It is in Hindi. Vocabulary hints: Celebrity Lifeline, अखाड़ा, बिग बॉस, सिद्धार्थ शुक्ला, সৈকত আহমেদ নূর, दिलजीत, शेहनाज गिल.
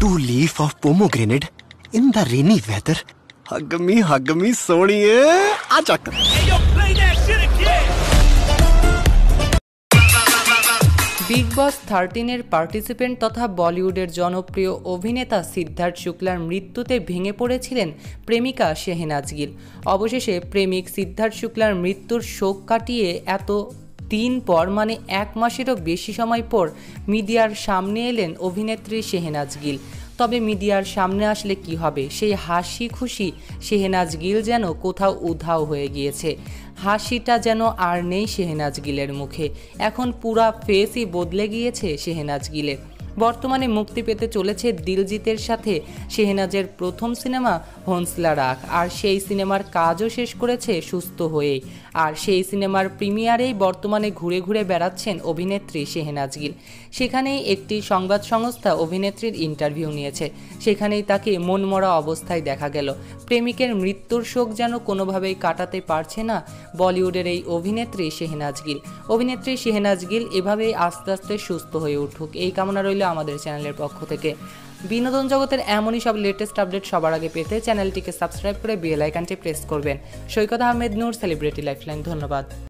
2 leaf of pomegranate in the rainy weather. Hug me, soniye. Acha. Hey, yo, play that shit again. बिग बॉस 13 participant तथा बॉलीवुडर जनप्रिय अभिनेता सिद्धार्थ शुक्लार मृत्युते भेंगे पड़ेछिलेन प्रेमिका शेहनाज गिल। अवशेषे प्रेमिक सिद्धार्थ शुक्लार मृत्युर शोक काटिये एतो दिन पर माने एक मासेरो बेशी समय पर मीडियार सामने एलेन अभिनेत्री शेहनाज गिल। तबे मीडियार सामने आसले कि हबे? सेई हासि खुशी शेहनाज गिल जेनो कोथाओ उधाओ हये गियेछे। हासिटा जेनो आर नेई शेहनाज गिलेर मुखे, एखन पूरा फेस ही बदले गियेछे शेहनाज गिलेर। बर्तमाने मुक्ति पेते चलेछे दिलजीतेर साथे शेहनाजेर प्रथम सिनेमा हंसला राग, और सेई सिनेमार काजो शेष करेछे सुस्थ हये। और सेई सिनेमार प्रिमियारेई बर्तमाने घुरे घुरे बेड़ाच्छेन अभिनेत्री शेहनाज गिल। सेखानेई एकटी संबाद संस्था अभिनेत्रीर इंटरव्यू नियेछे, सेखानेई ताके मनमरा अवस्थाय देखा गेल। प्रेमिकेर मृत्युर शोक जेन कोनोभावेई काटाते पारछे ना बलिउडेर एई अभिनेत्री शेहनाज गिल। अभिनेत्री शेहनाज गिल एभावेई आस्ते आस्ते सुस्थ हये उठुक एई कामना रइल আমাদের চ্যানেলের পক্ষ থেকে। বিনোদন জগতের এমনই সব লেটেস্ট আপডেট সবার আগে পেতে চ্যানেলটিকে সাবস্ক্রাইব করে বেল আইকনটি প্রেস করবেন। সৈকত আহমেদ নূর, celebrity lifeline. ধন্যবাদ।